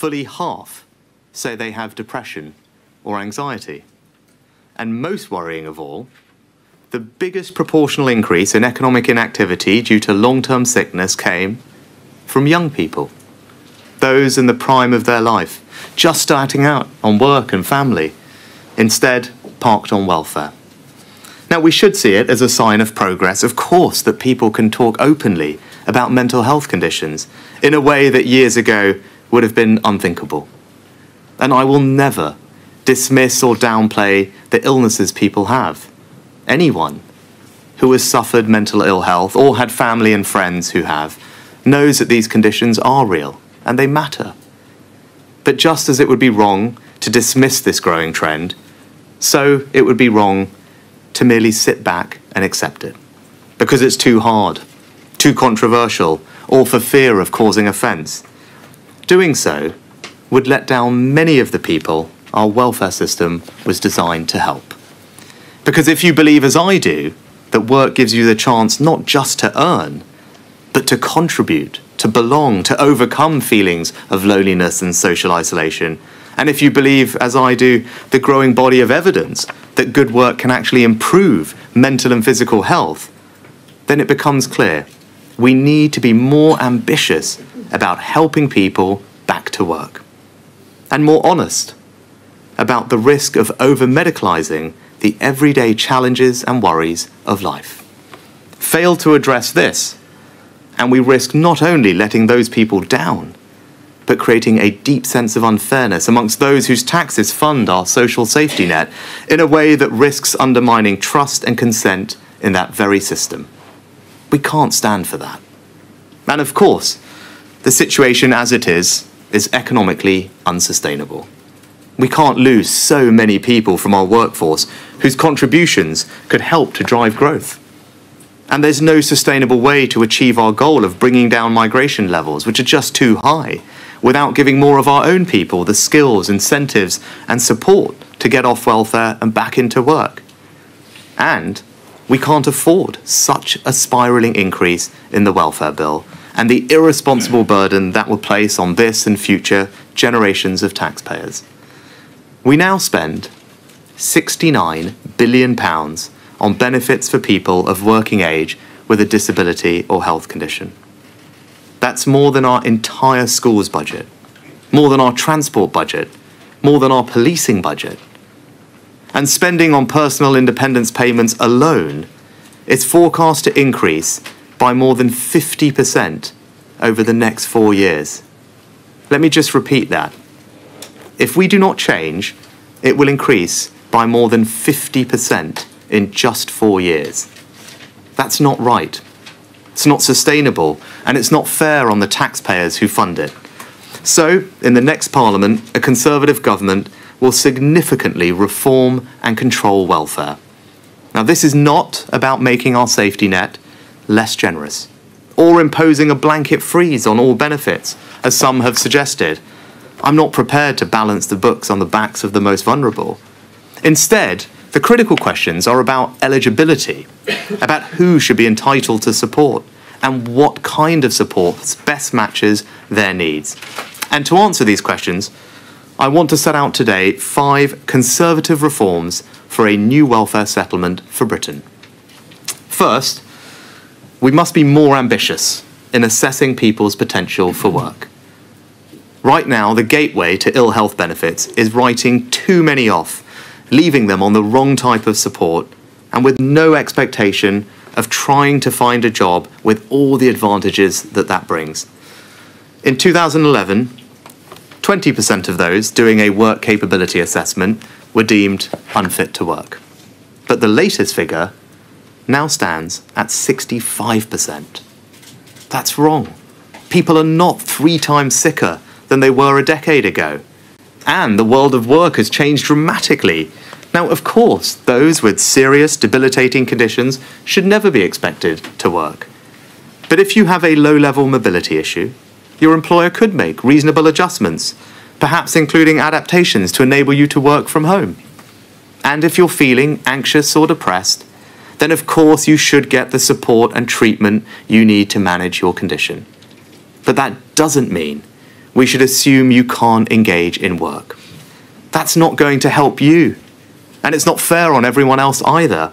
fully half say they have depression or anxiety. And most worrying of all, the biggest proportional increase in economic inactivity due to long-term sickness came from young people, those in the prime of their life, just starting out on work and family, instead parked on welfare. Now, we should see it as a sign of progress, of course, that people can talk openly about mental health conditions in a way that years ago would have been unthinkable. And I will never dismiss or downplay the illnesses people have. Anyone who has suffered mental ill health or had family and friends who have knows that these conditions are real and they matter. But just as it would be wrong to dismiss this growing trend, so it would be wrong to merely sit back and accept it, because it's too hard, too controversial, or for fear of causing offence. Doing so would let down many of the people our welfare system was designed to help. Because if you believe, as I do, that work gives you the chance not just to earn, but to contribute, to belong, to overcome feelings of loneliness and social isolation, and if you believe, as I do, the growing body of evidence that good work can actually improve mental and physical health, then it becomes clear we need to be more ambitious about helping people back to work, and more honest about the risk of over-medicalising the everyday challenges and worries of life. Fail to address this, and we risk not only letting those people down, but creating a deep sense of unfairness amongst those whose taxes fund our social safety net in a way that risks undermining trust and consent in that very system. We can't stand for that. And of course, the situation as it is economically unsustainable. We can't lose so many people from our workforce whose contributions could help to drive growth. And there's no sustainable way to achieve our goal of bringing down migration levels, which are just too high, without giving more of our own people the skills, incentives and support to get off welfare and back into work. And we can't afford such a spiralling increase in the welfare bill and the irresponsible burden that will place on this and future generations of taxpayers. We now spend £69 billion on benefits for people of working age with a disability or health condition. That's more than our entire school's budget, more than our transport budget, more than our policing budget. And spending on personal independence payments alone is forecast to increase by more than 50% over the next 4 years. Let me just repeat that. If we do not change, it will increase by more than 50% in just 4 years. That's not right. It's not sustainable, and it's not fair on the taxpayers who fund it. So, in the next Parliament, a Conservative government will significantly reform and control welfare. Now, this is not about making our safety net less generous, or imposing a blanket freeze on all benefits, as some have suggested. I'm not prepared to balance the books on the backs of the most vulnerable. Instead, the critical questions are about eligibility, about who should be entitled to support and what kind of support best matches their needs. And to answer these questions, I want to set out today 5 conservative reforms for a new welfare settlement for Britain. First, we must be more ambitious in assessing people's potential for work. Right now, the gateway to ill health benefits is writing too many off, leaving them on the wrong type of support and with no expectation of trying to find a job with all the advantages that brings. In 2011, 20% of those doing a work capability assessment were deemed unfit to work. But the latest figure now stands at 65%. That's wrong. People are not 3 times sicker than they were a decade ago. And the world of work has changed dramatically. Now, of course, those with serious, debilitating conditions should never be expected to work. But if you have a low-level mobility issue, your employer could make reasonable adjustments, perhaps including adaptations to enable you to work from home. And if you're feeling anxious or depressed, then of course you should get the support and treatment you need to manage your condition. But that doesn't mean we should assume you can't engage in work. That's not going to help you. And it's not fair on everyone else either.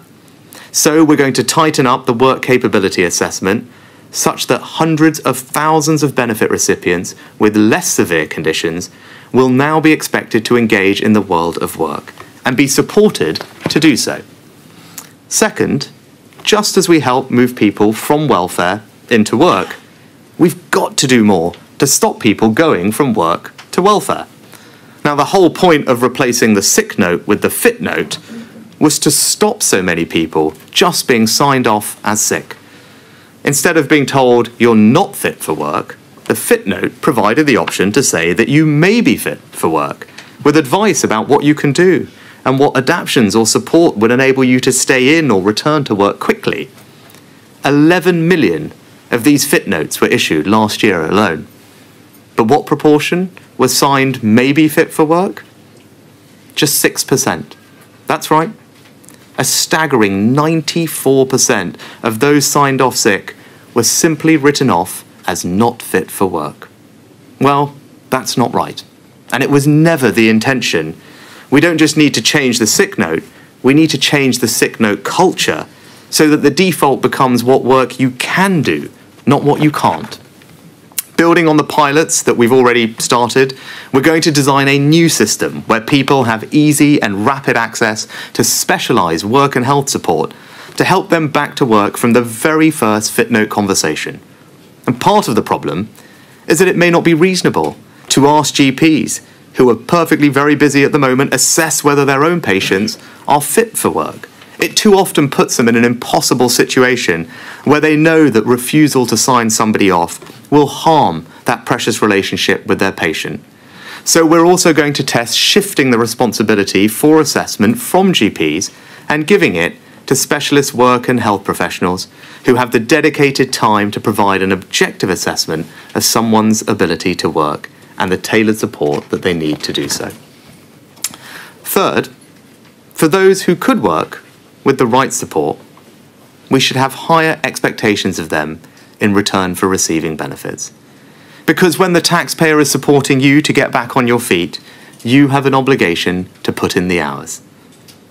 So we're going to tighten up the work capability assessment such that hundreds of thousands of benefit recipients with less severe conditions will now be expected to engage in the world of work and be supported to do so. Second, just as we help move people from welfare into work, we've got to do more to stop people going from work to welfare. Now, the whole point of replacing the sick note with the fit note was to stop so many people just being signed off as sick. Instead of being told you're not fit for work, the fit note provided the option to say that you may be fit for work, with advice about what you can do and what adaptions or support would enable you to stay in or return to work quickly. 11 million of these fit notes were issued last year alone. But what proportion was signed maybe fit for work? Just 6%. That's right. A staggering 94% of those signed off sick were simply written off as not fit for work. Well, that's not right. And it was never the intention. We don't just need to change the sick note, we need to change the sick note culture so that the default becomes what work you can do, not what you can't. Building on the pilots that we've already started, we're going to design a new system where people have easy and rapid access to specialised work and health support to help them back to work from the very first fit note conversation. And part of the problem is that it may not be reasonable to ask GPs, who are perfectly very busy at the moment, assess whether their own patients are fit for work. It too often puts them in an impossible situation where they know that refusal to sign somebody off will harm that precious relationship with their patient. So we're also going to test shifting the responsibility for assessment from GPs and giving it to specialist work and health professionals who have the dedicated time to provide an objective assessment of someone's ability to work and the tailored support that they need to do so. Third, for those who could work, with the right support, we should have higher expectations of them in return for receiving benefits. Because when the taxpayer is supporting you to get back on your feet, you have an obligation to put in the hours.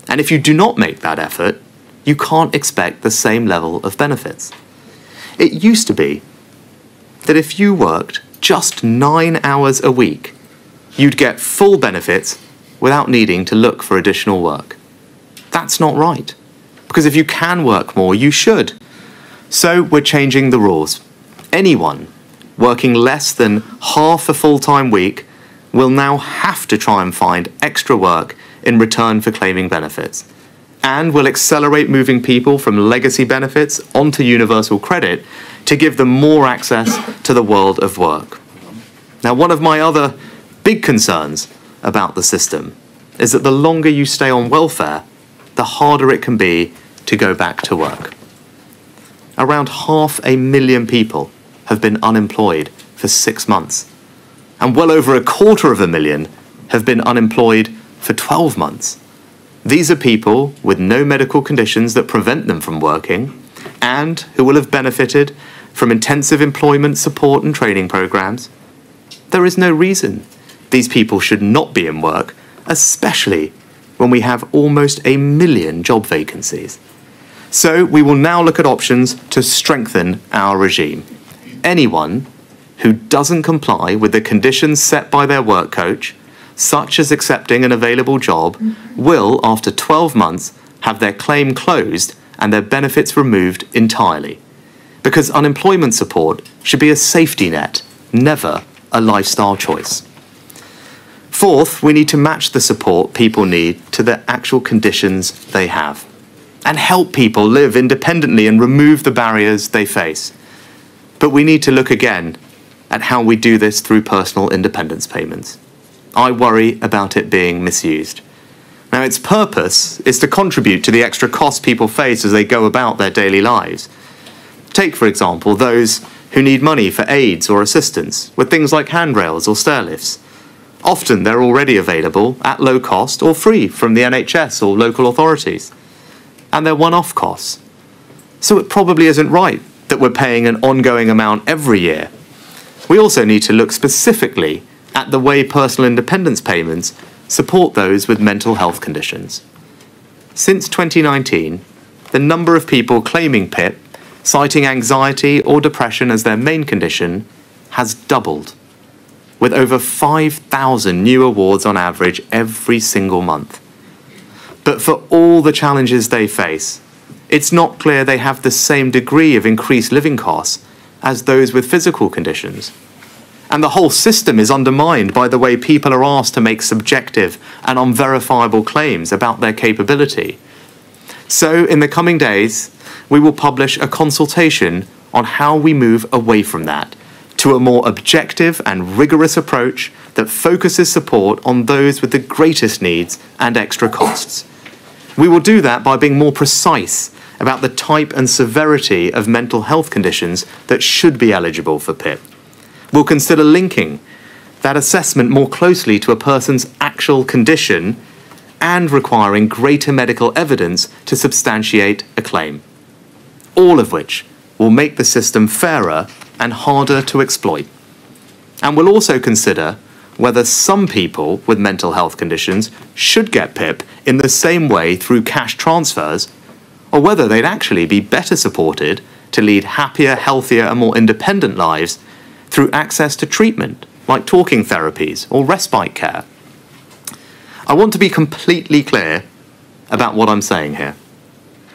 And if you do not make that effort, you can't expect the same level of benefits. It used to be that if you worked just 9 hours a week, you'd get full benefits without needing to look for additional work. That's not right. Because if you can work more, you should. So we're changing the rules. Anyone working less than half a full-time week will now have to try and find extra work in return for claiming benefits. And we'll accelerate moving people from legacy benefits onto universal credit to give them more access to the world of work. Now, one of my other big concerns about the system is that the longer you stay on welfare, the harder it can be to go back to work. Around 500,000 people have been unemployed for 6 months, and well over 250,000 have been unemployed for 12 months. These are people with no medical conditions that prevent them from working and who will have benefited from intensive employment support and training programs. There is no reason these people should not be in work, especially when we have almost 1 million job vacancies. So we will now look at options to strengthen our regime. Anyone who doesn't comply with the conditions set by their work coach, such as accepting an available job, will, after 12 months, have their claim closed and their benefits removed entirely. Because unemployment support should be a safety net, never a lifestyle choice. Fourth, we need to match the support people need to the actual conditions they have and help people live independently and remove the barriers they face. But we need to look again at how we do this through personal independence payments. I worry about it being misused. Now, its purpose is to contribute to the extra costs people face as they go about their daily lives. Take, for example, those who need money for aids or assistance with things like handrails or stairlifts. Often they're already available at low cost or free from the NHS or local authorities. And they're one-off costs. So it probably isn't right that we're paying an ongoing amount every year. We also need to look specifically at the way personal independence payments support those with mental health conditions. Since 2019, the number of people claiming PIP, citing anxiety or depression as their main condition, has doubled, with over 5,000 new awards on average every single month. But for all the challenges they face, it's not clear they have the same degree of increased living costs as those with physical conditions. And the whole system is undermined by the way people are asked to make subjective and unverifiable claims about their capability. So, in the coming days, we will publish a consultation on how we move away from that to a more objective and rigorous approach that focuses support on those with the greatest needs and extra costs. We will do that by being more precise about the type and severity of mental health conditions that should be eligible for PIP. We'll consider linking that assessment more closely to a person's actual condition and requiring greater medical evidence to substantiate a claim. All of which will make the system fairer and harder to exploit. And we'll also consider whether some people with mental health conditions should get PIP in the same way through cash transfers, or whether they'd actually be better supported to lead happier, healthier and more independent lives through access to treatment, like talking therapies or respite care. I want to be completely clear about what I'm saying here.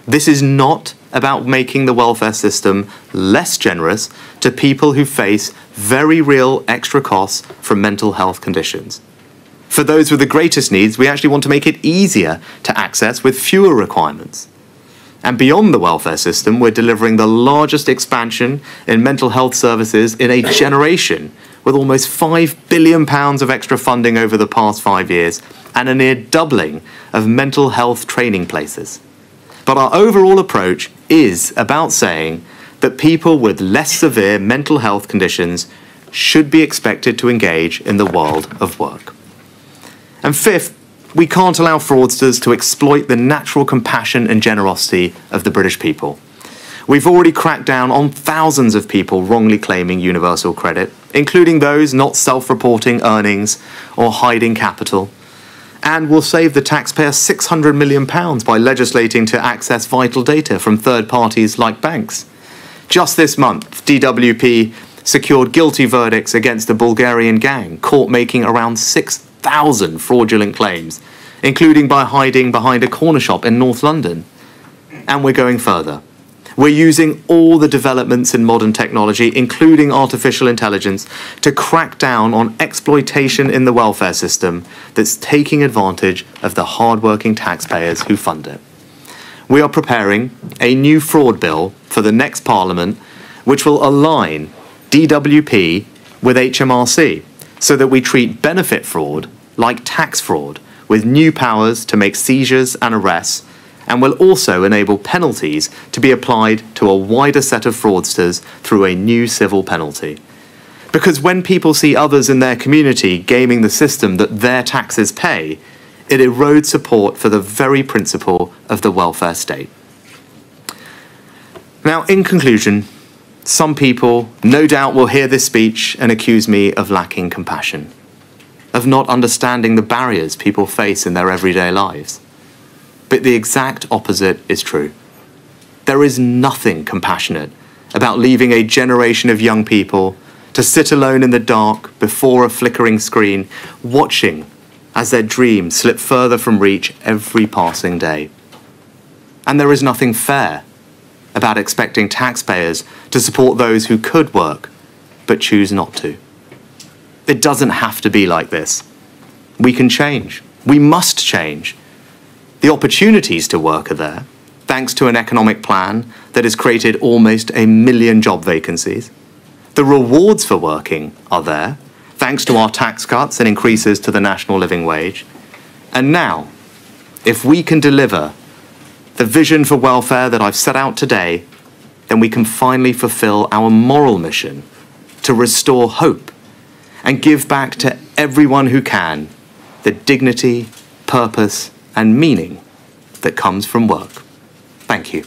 This is not about making the welfare system less generous to people who face very real extra costs from mental health conditions. For those with the greatest needs, we actually want to make it easier to access with fewer requirements. And beyond the welfare system, we're delivering the largest expansion in mental health services in a generation, with almost £5 billion of extra funding over the past 5 years and a near doubling of mental health training places. But our overall approach is about saying that people with less severe mental health conditions should be expected to engage in the world of work. And fifth, we can't allow fraudsters to exploit the natural compassion and generosity of the British people. We've already cracked down on thousands of people wrongly claiming universal credit, including those not self-reporting earnings or hiding capital. And we'll save the taxpayer £600 million by legislating to access vital data from third parties like banks. Just this month, DWP secured guilty verdicts against a Bulgarian gang, caught making around 6,000 fraudulent claims, including by hiding behind a corner shop in North London. And we're going further. We're using all the developments in modern technology, including artificial intelligence, to crack down on exploitation in the welfare system that's taking advantage of the hard-working taxpayers who fund it. We are preparing a new fraud bill for the next Parliament, which will align DWP with HMRC, so that we treat benefit fraud like tax fraud, with new powers to make seizures and arrests, and will also enable penalties to be applied to a wider set of fraudsters through a new civil penalty. Because when people see others in their community gaming the system that their taxes pay, it erodes support for the very principle of the welfare state. Now, in conclusion, some people, no doubt, will hear this speech and accuse me of lacking compassion, of not understanding the barriers people face in their everyday lives. But the exact opposite is true. There is nothing compassionate about leaving a generation of young people to sit alone in the dark before a flickering screen, watching as their dreams slip further from reach every passing day. And there is nothing fair about expecting taxpayers to support those who could work but choose not to. It doesn't have to be like this. We can change. We must change. The opportunities to work are there, thanks to an economic plan that has created almost 1 million job vacancies. The rewards for working are there, thanks to our tax cuts and increases to the national living wage. And now, if we can deliver the vision for welfare that I've set out today, then we can finally fulfill our moral mission to restore hope and give back to everyone who can the dignity, purpose, and meaning that comes from work. Thank you.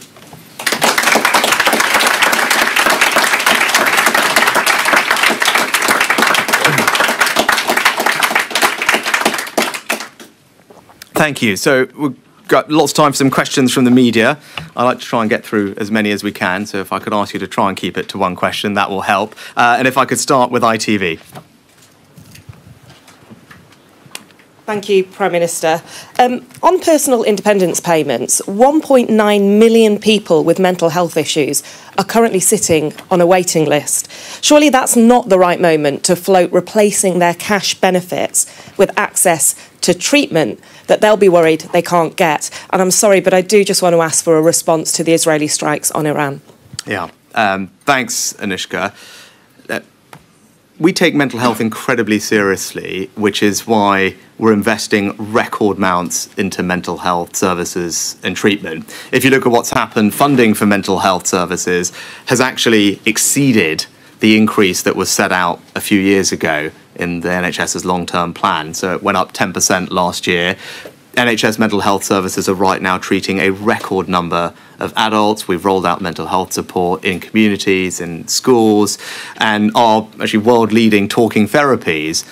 Thank you. So we've got lots of time for some questions from the media. I like to try and get through as many as we can, so if I could ask you to try and keep it to one question, that will help. And if I could start with ITV. Thank you, Prime Minister. On personal independence payments, 1.9 million people with mental health issues are currently sitting on a waiting list. Surely that's not the right moment to float replacing their cash benefits with access to treatment that they'll be worried they can't get. And I'm sorry, but I do just want to ask for a response to the Israeli strikes on Iran. Yeah. Thanks, Anishka. We take mental health incredibly seriously, which is why we're investing record amounts into mental health services and treatment. If you look at what's happened, funding for mental health services has actually exceeded the increase that was set out a few years ago in the NHS's long-term plan. So it went up 10% last year. NHS mental health services are right now treating a record number of adults. We've rolled out mental health support in communities, in schools, and our actually world-leading talking therapies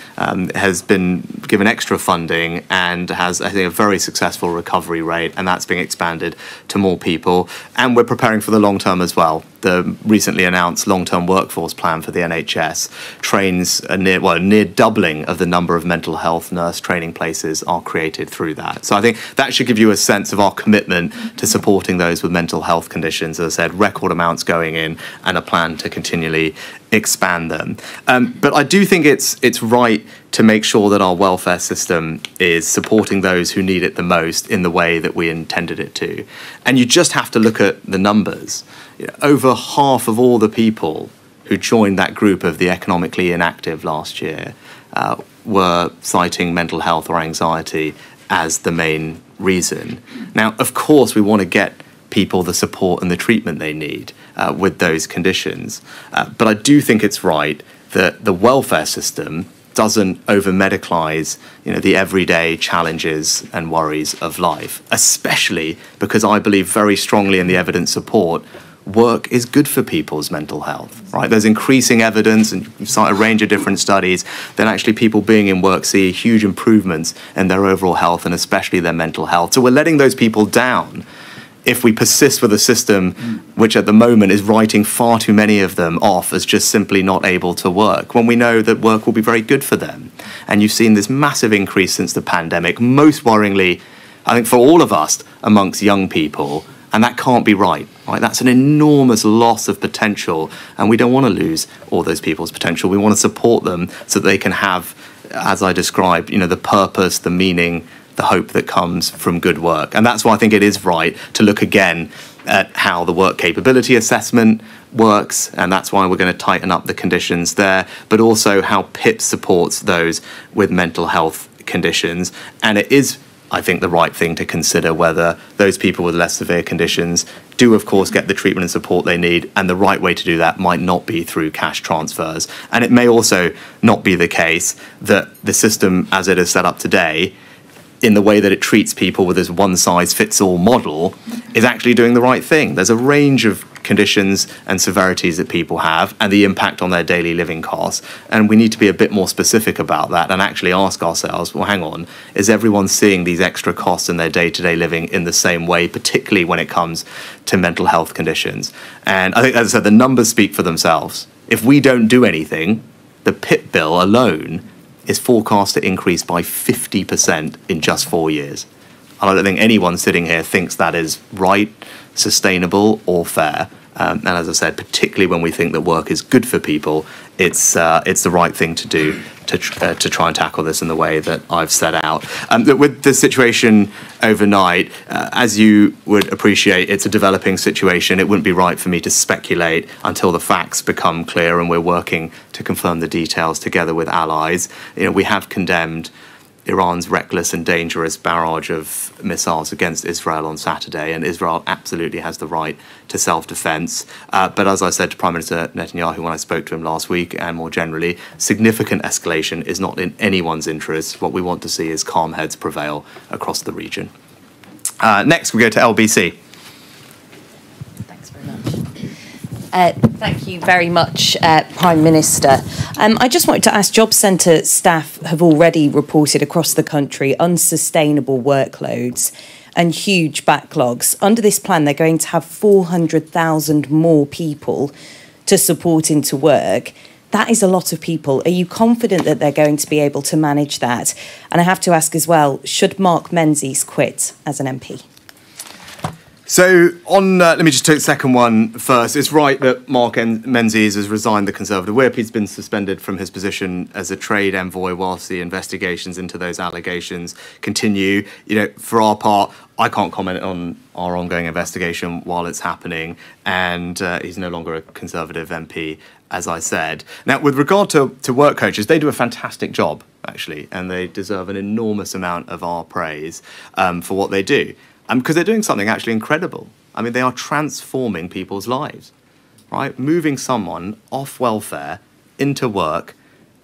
has been given extra funding and has, I think, a very successful recovery rate, and that's being expanded to more people. And we're preparing for the long term as well. The recently announced long-term workforce plan for the NHS trains a near doubling of the number of mental health nurse training places are created through that. So I think that should give you a sense of our commitment to supporting those with mental health conditions. As I said, record amounts going in and a plan to continually expand them. But I do think it's right to make sure that our welfare system is supporting those who need it the most in the way that we intended it to. And you just have to look at the numbers. Over half of all the people who joined that group of the economically inactive last year were citing mental health or anxiety as the main reason. Now, of course, we want to get people the support and the treatment they need with those conditions. But I do think it's right that the welfare system doesn't over-medicalise, the everyday challenges and worries of life, especially because I believe very strongly in the evidence support work is good for people's mental health, right? There's increasing evidence, and you cite a range of different studies, that actually people being in work see huge improvements in their overall health and especially their mental health. So we're letting those people down if we persist with a system which at the moment is writing far too many of them off as just simply not able to work, when we know that work will be very good for them. And you've seen this massive increase since the pandemic, most worryingly, I think, for all of us amongst young people. And that can't be right, right? That's an enormous loss of potential, and we don't want to lose all those people's potential. We want to support them so that they can have, as I described, the purpose, the meaning, the hope that comes from good work. And that's why I think it is right to look again at how the work capability assessment works, and that's why we're going to tighten up the conditions there, but also how PIP supports those with mental health conditions. And it is, I think, the right thing to consider whether those people with less severe conditions do, of course, get the treatment and support they need, and the right way to do that might not be through cash transfers. And it may also not be the case that the system, as it is set up today, in the way that it treats people with this one-size-fits-all model, is actually doing the right thing. There's a range of conditions and severities that people have and the impact on their daily living costs. And we need to be a bit more specific about that and actually ask ourselves, well, hang on, is everyone seeing these extra costs in their day-to-day living in the same way, particularly when it comes to mental health conditions? And I think, as I said, the numbers speak for themselves. If we don't do anything, the PIP bill alone is forecast to increase by 50% in just 4 years. And I don't think anyone sitting here thinks that is right, sustainable or fair. And as I said, particularly when we think that work is good for people, it's the right thing to do to try and tackle this in the way that I've set out. With the situation overnight, as you would appreciate, it's a developing situation. It wouldn't be right for me to speculate until the facts become clear, and we're working to confirm the details together with allies. We have condemned Iran's reckless and dangerous barrage of missiles against Israel on Saturday, and Israel absolutely has the right to self-defense. But as I said to Prime Minister Netanyahu when I spoke to him last week, and more generally, significant escalation is not in anyone's interest. What we want to see is calm heads prevail across the region. Next, we go to LBC. Thanks very much. Thank you very much, Prime Minister. I just wanted to ask, Job Centre staff have already reported across the country unsustainable workloads and huge backlogs. Under this plan, they're going to have 400,000 more people to support into work. That is a lot of people. Are you confident that they're going to be able to manage that? And I have to ask as well, should Mark Menzies quit as an MP? So on, let me just take the second one first. It's right that Mark Menzies has resigned the Conservative whip. He's been suspended from his position as a trade envoy whilst the investigations into those allegations continue. You know, for our part, I can't comment on our ongoing investigation while it's happening, and he's no longer a Conservative MP, as I said. Now, with regard to work coaches, they do a fantastic job, actually, and they deserve an enormous amount of our praise for what they do. Because they're doing something actually incredible. I mean, they are transforming people's lives, right? Moving someone off welfare into work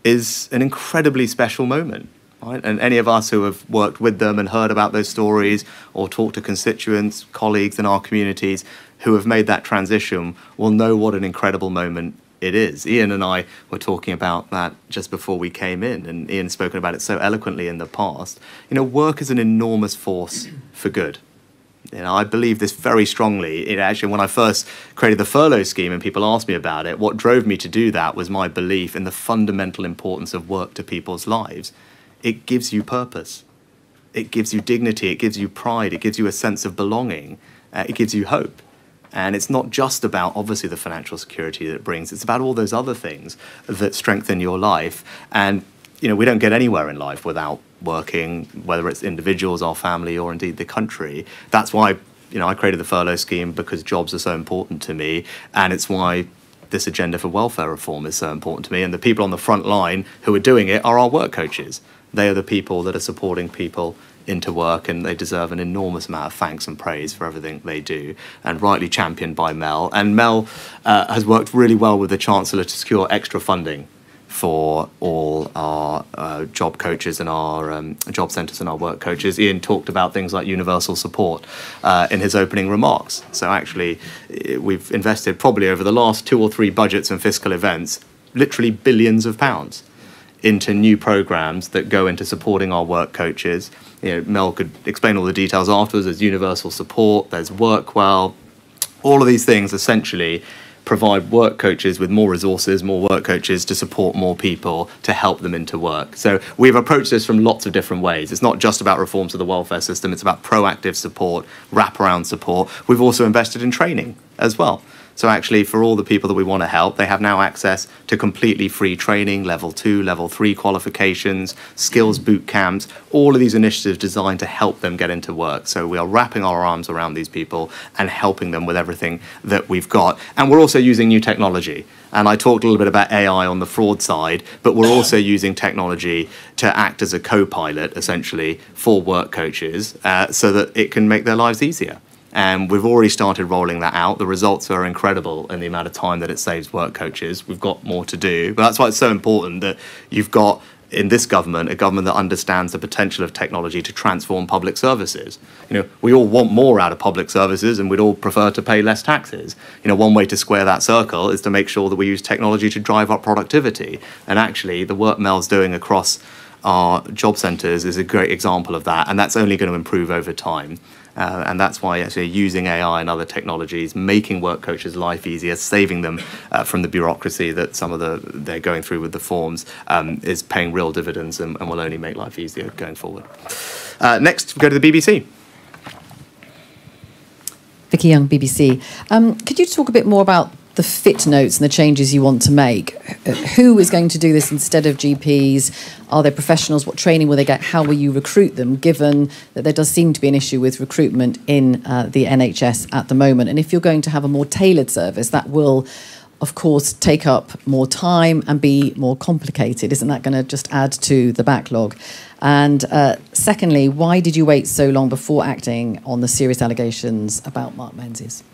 is an incredibly special moment, right? And any of us who have worked with them and heard about those stories or talked to constituents, colleagues in our communities who have made that transition will know what an incredible moment it is. Ian and I were talking about that just before we came in, and Ian's spoken about it so eloquently in the past. You know, work is an enormous force for good. You know, I believe this very strongly. It actually, when I first created the furlough scheme and people asked me about it, what drove me to do that was my belief in the fundamental importance of work to people's lives. It gives you purpose. It gives you dignity. It gives you pride. It gives you a sense of belonging. It gives you hope. And it's not just about, obviously, the financial security that it brings. It's about all those other things that strengthen your life. And, you know, we don't get anywhere in life without working, whether it's individuals, our family, or indeed the country. That's why, you know, I created the furlough scheme, because jobs are so important to me. And it's why this agenda for welfare reform is so important to me. And the people on the front line who are doing it are our work coaches. They are the people that are supporting people into work, and they deserve an enormous amount of thanks and praise for everything they do, and rightly championed by Mel. And Mel has worked really well with the Chancellor to secure extra funding for all our job coaches and our job centres and our work coaches. Ian talked about things like universal support in his opening remarks. So actually, we've invested probably over the last 2 or 3 budgets and fiscal events, literally billions of pounds into new programmes that go into supporting our work coaches. You know, Mel could explain all the details afterwards. There's universal support, there's Workwell. All of these things essentially provide work coaches with more resources, more work coaches to support more people, to help them into work. So we've approached this from lots of different ways. It's not just about reforms to the welfare system. It's about proactive support, wraparound support. We've also invested in training as well. So actually, for all the people that we want to help, they have now access to completely free training, level 2, level 3 qualifications, skills boot camps, all of these initiatives designed to help them get into work. So we are wrapping our arms around these people and helping them with everything that we've got. And we're also using new technology. And I talked a little bit about AI on the fraud side, but we're also using technology to act as a co-pilot, essentially, for work coaches so that it can make their lives easier. And we've already started rolling that out. The results are incredible in the amount of time that it saves work coaches. We've got more to do. But that's why it's so important that you've got, in this government, a government that understands the potential of technology to transform public services. You know, we all want more out of public services, and we'd all prefer to pay less taxes. You know, one way to square that circle is to make sure that we use technology to drive up productivity. And actually, the work Mel's doing across our job centres is a great example of that. And that's only going to improve over time. And that's why actually using AI and other technologies, making work coaches' life easier, saving them from the bureaucracy that some of they're going through with the forms is paying real dividends and will only make life easier going forward. Next, we go to the BBC. Vicky Young, BBC. Could you talk a bit more about the fit notes and the changes you want to make? Who is going to do this instead of GPs? Are there professionals? What training will they get? How will you recruit them, given that there does seem to be an issue with recruitment in the NHS at the moment? And if you're going to have a more tailored service, that will, of course, take up more time and be more complicated. Isn't that going to just add to the backlog? And secondly, why did you wait so long before acting on the serious allegations about Mark Menzies?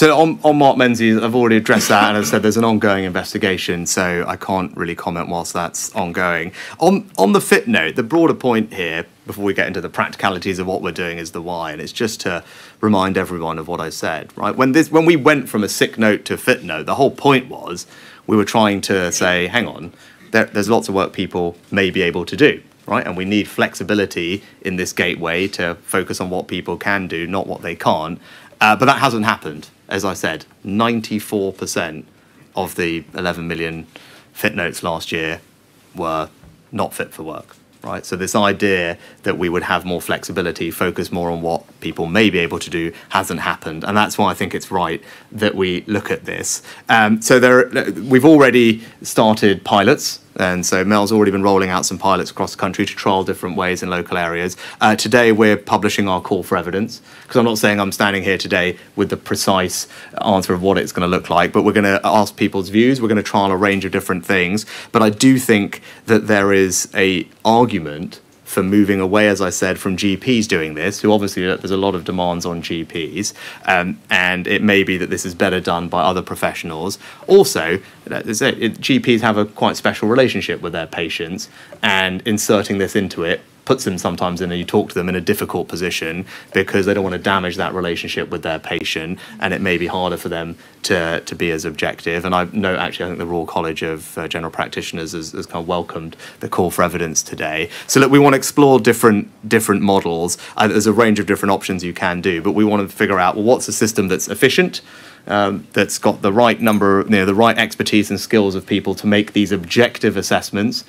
So on Mark Menzies, I've already addressed that, and as I said, there's an ongoing investigation, so I can't really comment whilst that's ongoing. On the FIP note, the broader point here, before we get into the practicalities of what we're doing, is the why, and it's just to remind everyone of what I said, right? When we went from a sick note to a fit note, the whole point was we were trying to say, hang on, there's lots of work people may be able to do, right? And we need flexibility in this gateway to focus on what people can do, not what they can't. But that hasn't happened. As I said, 94% of the 11 million fit notes last year were not fit for work, right? So this idea that we would have more flexibility, focus more on what people may be able to do, hasn't happened. And that's why I think it's right that we look at this. We've already started pilots. And so Mel's already been rolling out some pilots across the country to trial different ways in local areas. Today, we're publishing our call for evidence, because I'm not saying I'm standing here today with the precise answer of what it's going to look like, but we're going to ask people's views. We're going to trial a range of different things. But I do think that there is an argument for moving away, as I said, from GPs doing this, who obviously there's a lot of demands on GPs, and it may be that this is better done by other professionals. Also, GPs have a quite special relationship with their patients, and inserting this into it puts them sometimes in a, you talk to them in a difficult position, because they don't want to damage that relationship with their patient, and it may be harder for them to be as objective. And I know, actually, I think the Royal College of General Practitioners has kind of welcomed the call for evidence today. So look, we want to explore different models. There's a range of different options you can do, but we want to figure out, well, what's a system that's efficient, that's got the right number, the right expertise and skills of people to make these objective assessments,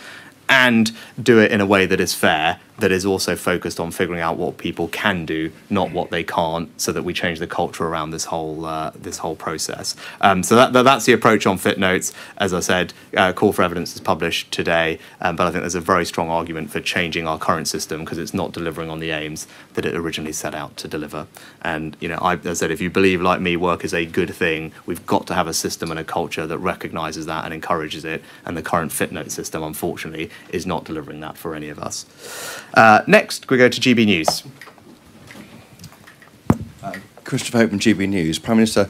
and do it in a way that is fair, that is also focused on figuring out what people can do, not what they can't, so that we change the culture around this whole process. So that's the approach on fit notes. As I said, call for evidence is published today, but I think there's a very strong argument for changing our current system, because it's not delivering on the aims that it originally set out to deliver. And as I said, if you believe like me, work is a good thing, we've got to have a system and a culture that recognises that and encourages it. And the current fit note system, unfortunately, is not delivering that for any of us. Next, we go to GB News. Christopher Hope from GB News. Prime Minister,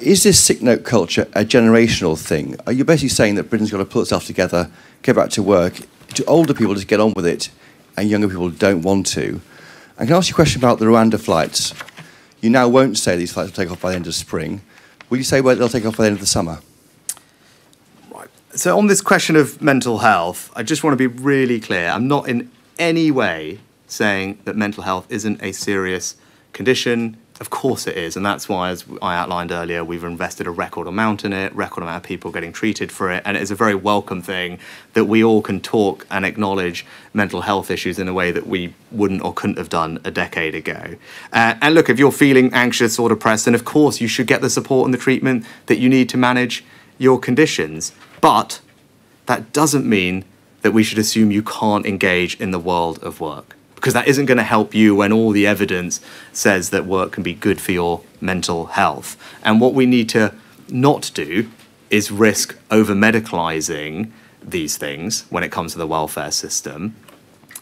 is this sick note culture a generational thing? Are you basically saying that Britain's got to pull itself together, get back to work, to older people just get on with it, and younger people don't want to? I can ask you a question about the Rwanda flights. You now won't say these flights will take off by the end of spring. Will you say whether they'll take off by the end of the summer? So on this question of mental health, I just want to be really clear. I'm not in any way saying that mental health isn't a serious condition. Of course it is, and that's why, as I outlined earlier, we've invested a record amount in it, record amount of people getting treated for it, and it's a very welcome thing that we all can talk and acknowledge mental health issues in a way that we wouldn't or couldn't have done a decade ago. And look, if you're feeling anxious or depressed, then of course you should get the support and the treatment that you need to manage your conditions. But that doesn't mean that we should assume you can't engage in the world of work, because that isn't going to help you when all the evidence says that work can be good for your mental health. And what we need to not do is risk over-medicalising these things when it comes to the welfare system,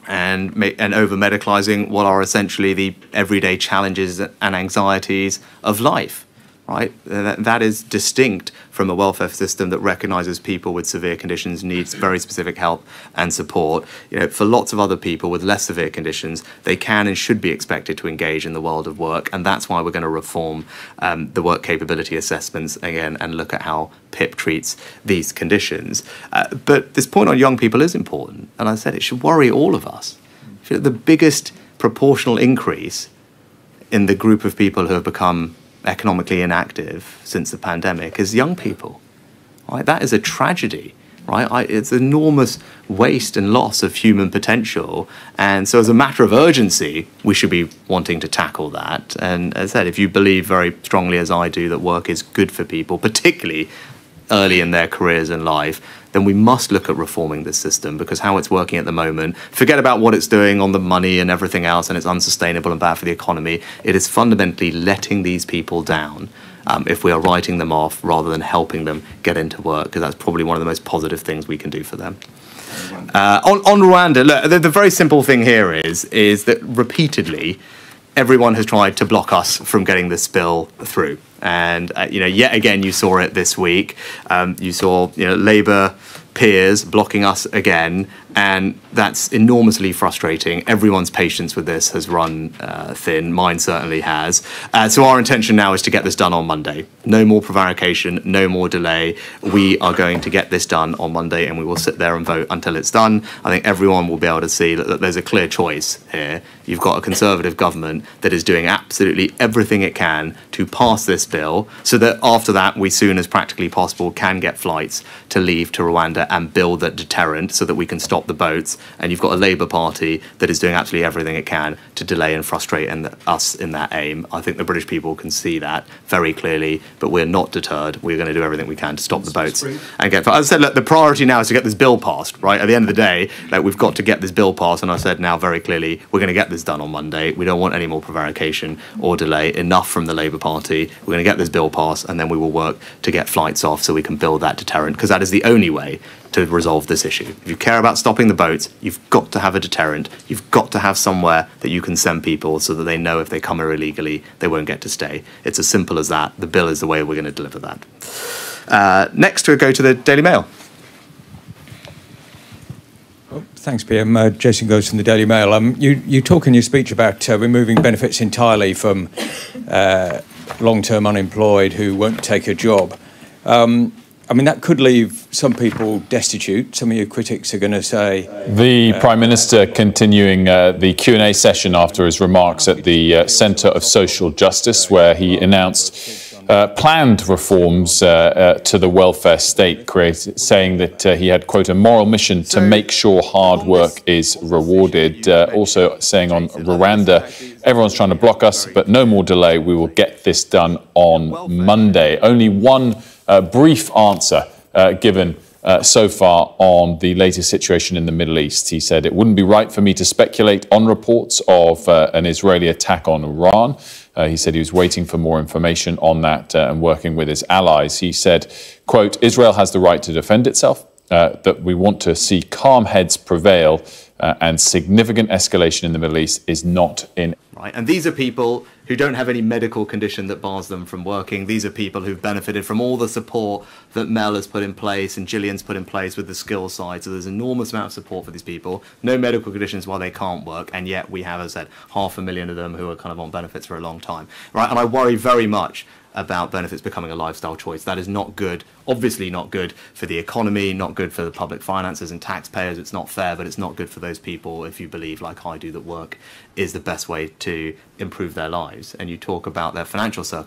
and over-medicalising what are essentially the everyday challenges and anxieties of life. Right? That is distinct from a welfare system that recognises people with severe conditions need very specific help and support. For lots of other people with less severe conditions, they can and should be expected to engage in the world of work, and that's why we're going to reform the work capability assessments again and look at how PIP treats these conditions. But this point on young people is important, and I said it should worry all of us. The biggest proportional increase in the group of people who have become economically inactive since the pandemic is young people. Right? That is a tragedy. Right? It's enormous waste and loss of human potential. And so as a matter of urgency, we should be wanting to tackle that. And as I said, if you believe very strongly, as I do, that work is good for people, particularly early in their careers and life, then we must look at reforming this system, because how it's working at the moment, forget about what it's doing on the money and everything else, and it's unsustainable and bad for the economy. It is fundamentally letting these people down if we are writing them off rather than helping them get into work, because that's probably one of the most positive things we can do for them. On Rwanda, look, the very simple thing here is that repeatedly everyone has tried to block us from getting this bill through. And, you know, yet again, you saw it this week. You saw, you know, Labour peers blocking us again, and that's enormously frustrating. Everyone's patience with this has run thin. Mine certainly has. So our intention now is to get this done on Monday. No more prevarication, no more delay. We are going to get this done on Monday, and we will sit there and vote until it's done. I think everyone will be able to see that, there's a clear choice here. You've got a Conservative government that is doing absolutely everything it can to pass this bill so that after that, we soon as practically possible can get flights to leave to Rwanda and build that deterrent so that we can stop the boats. And you've got a Labour Party that is doing absolutely everything it can to delay and frustrate us in that aim. I think the British people can see that very clearly, but we're not deterred. We're going to do everything we can to stop the boats. And get, as I said, look, the priority now is to get this bill passed, right? At the end of the day, like, we've got to get this bill passed. And I said now very clearly, we're going to get this done on Monday. We don't want any more prevarication or delay. Enough from the Labour Party. We're going to get this bill passed, and then we will work to get flights off so we can build that deterrent, because that is the only way to resolve this issue. If you care about stopping the boats, you've got to have a deterrent. You've got to have somewhere that you can send people so that they know if they come here illegally, they won't get to stay. It's as simple as that. The bill is the way we're going to deliver that. Next, we'll go to the Daily Mail. Oh, thanks, PM. Jason Goes from the Daily Mail. You talk in your speech about removing benefits entirely from long-term unemployed who won't take a job. I mean, that could leave some people destitute. Some of your critics are going to say... The Prime Minister continuing the Q&A session after his remarks at the Centre of Social Justice, where he announced planned reforms to the welfare state, saying that he had, quote, a moral mission to make sure hard work is rewarded. Also saying on Rwanda... Everyone's trying to block us, but no more delay. We will get this done on Monday. Only one brief answer given so far on the latest situation in the Middle East. He said, it wouldn't be right for me to speculate on reports of an Israeli attack on Iran. He said he was waiting for more information on that and working with his allies. He said, quote, Israel has the right to defend itself, that we want to see calm heads prevail, and significant escalation in the Middle East is not in. Right, and these are people who don't have any medical condition that bars them from working. These are people who've benefited from all the support that Mel has put in place and Gillian's put in place with the skill side. So there's an enormous amount of support for these people. No medical conditions why they can't work. And yet we have, as I said, 500,000 of them who are kind of on benefits for a long time. Right, and I worry very much about benefits becoming a lifestyle choice. That is not good, obviously not good for the economy, not good for the public finances and taxpayers. It's not fair, but it's not good for those people if you believe, like I do, that work is the best way to improve their lives. And you talk about their financial circumstances.